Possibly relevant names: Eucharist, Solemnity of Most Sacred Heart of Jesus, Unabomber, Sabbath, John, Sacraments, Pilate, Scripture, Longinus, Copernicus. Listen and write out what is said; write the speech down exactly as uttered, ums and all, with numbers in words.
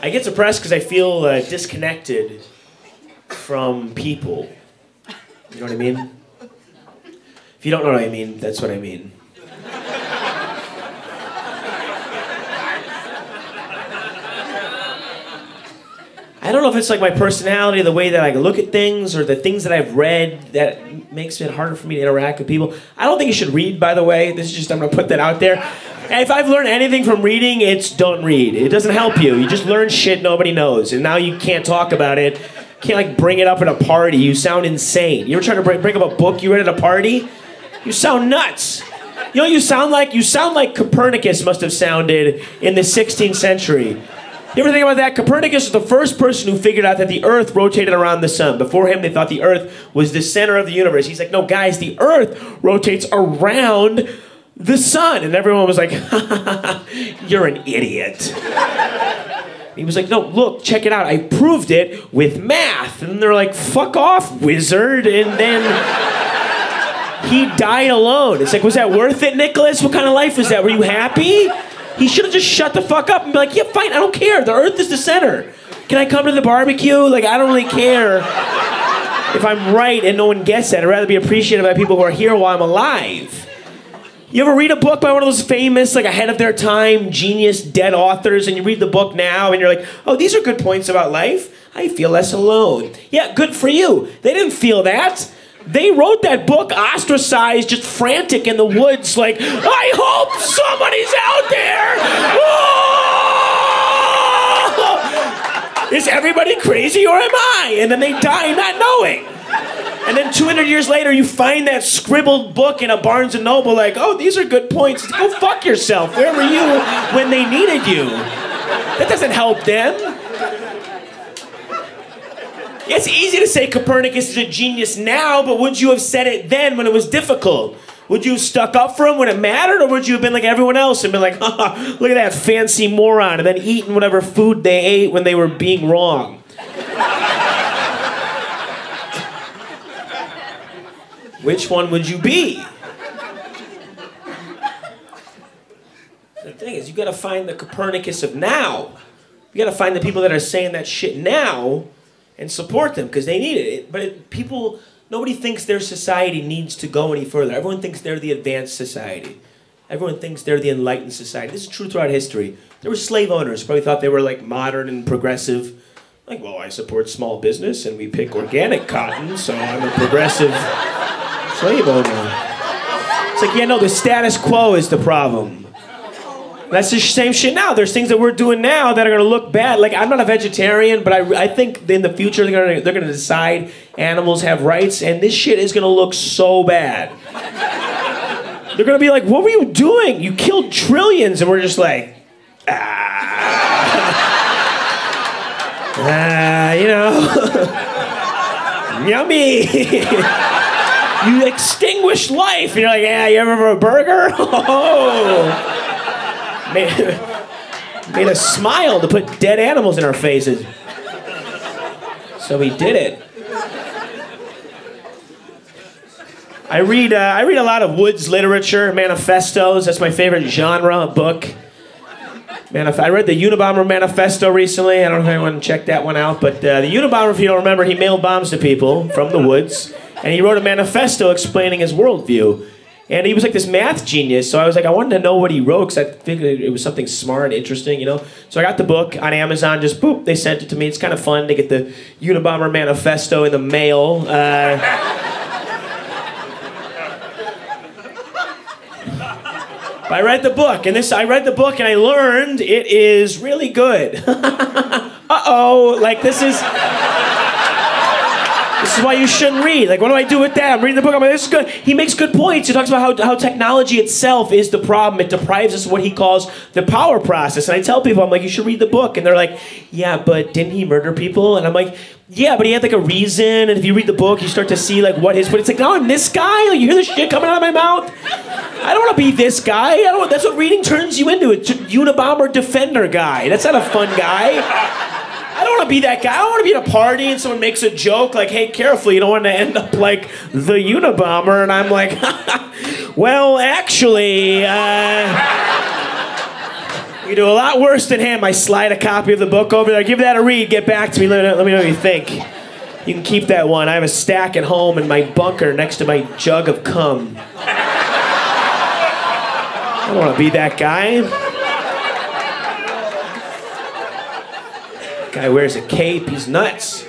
I get depressed because I feel uh, disconnected from people. You know what I mean? If you don't know what I mean, that's what I mean. I don't know if it's like my personality, the way that I look at things, or the things that I've read that makes it harder for me to interact with people. I don't think you should read, by the way. This is just, I'm going to put that out there. And if I've learned anything from reading, it's don't read. It doesn't help you. You just learn shit nobody knows, and now you can't talk about it. Can't like bring it up at a party. You sound insane. You ever trying to bring, bring up a book you read at a party? You sound nuts. You know what you sound like? You sound like Copernicus must have sounded in the sixteenth century. You ever think about that? Copernicus was the first person who figured out that the Earth rotated around the sun. Before him, they thought the Earth was the center of the universe. He's like, no, guys, the Earth rotates around the sun. And everyone was like, ha, ha, ha, you're an idiot. He was like, no, look, check it out. I proved it with math. And they're like, fuck off, wizard. And then... he died alone. It's like, was that worth it, Nicholas? What kind of life was that? Were you happy? He should have just shut the fuck up and be like, yeah, fine, I don't care. The Earth is the center. Can I come to the barbecue? Like, I don't really care if I'm right and no one gets that. I'd rather be appreciated by people who are here while I'm alive. You ever read a book by one of those famous, like, ahead of their time, genius, dead authors, and you read the book now, and you're like, oh, these are good points about life. I feel less alone. Yeah, good for you. They didn't feel that. They wrote that book ostracized, just frantic in the woods, like, I hope somebody's out there! Oh! Is everybody crazy or am I? And then they die not knowing. And then two hundred years later, you find that scribbled book in a Barnes and Noble, like, oh, these are good points. Go fuck yourself. Where were you when they needed you? That doesn't help them. It's easy to say Copernicus is a genius now, but would you have said it then when it was difficult? Would you have stuck up for him when it mattered, or would you have been like everyone else and been like, oh, look at that fancy moron, and then eating whatever food they ate when they were being wrong? Which one would you be? The thing is, you gotta find the Copernicus of now. You gotta find the people that are saying that shit now, and support them, because they need it. But it, people, nobody thinks their society needs to go any further. Everyone thinks they're the advanced society. Everyone thinks they're the enlightened society. This is true throughout history. There were slave owners who probably thought they were like modern and progressive. Like, well, I support small business and we pick organic cotton, so I'm a progressive slave owner. It's like, yeah, no, the status quo is the problem. That's the same shit now. There's things that we're doing now that are going to look bad. Like, I'm not a vegetarian, but I, I think in the future they're going to, they're going to decide animals have rights, and this shit is going to look so bad. They're going to be like, what were you doing? You killed trillions, and we're just like, ah. ah, you know. Yummy. You extinguished life. And you're like, yeah, you ever have a burger? Oh. Made, made us smile to put dead animals in our faces. So we did it. I read, uh, I read a lot of Woods literature, manifestos. That's my favorite genre book. Manif I read the Unabomber manifesto recently. I don't know if anyone checked that one out. But uh, the Unabomber, if you don't remember, he mailed bombs to people from the woods. And he wrote a manifesto explaining his worldview. And he was like this math genius, so I was like, I wanted to know what he wrote, because I figured it was something smart and interesting, you know? So I got the book on Amazon, just boop, they sent it to me. It's kind of fun to get the Unabomber manifesto in the mail. Uh, but I read the book, and this, I read the book, and I learned it is really good. Uh-oh, like this is... This is why you shouldn't read. Like, what do I do with that? I'm reading the book. I'm like, this is good. He makes good points. He talks about how, how technology itself is the problem. It deprives us of what he calls the power process. And I tell people, I'm like, you should read the book. And they're like, yeah, but didn't he murder people? And I'm like, yeah, but he had like a reason. And if you read the book, you start to see like what his... But it's like, now I'm this guy? Like, you hear this shit coming out of my mouth? I don't want to be this guy. I don't. That's what reading turns you into. It's a Unabomber defender guy. That's not a fun guy. I don't want to be that guy. I don't want to be at a party and someone makes a joke like, hey, careful, you don't want to end up like the Unabomber. And I'm like, well, actually, uh, You do a lot worse than him. I slide a copy of the book over there. Give that a read. Get back to me. Let, let me know what you think. You can keep that one. I have a stack at home in my bunker next to my jug of cum. I don't want to be that guy. Guy wears a cape. He's nuts.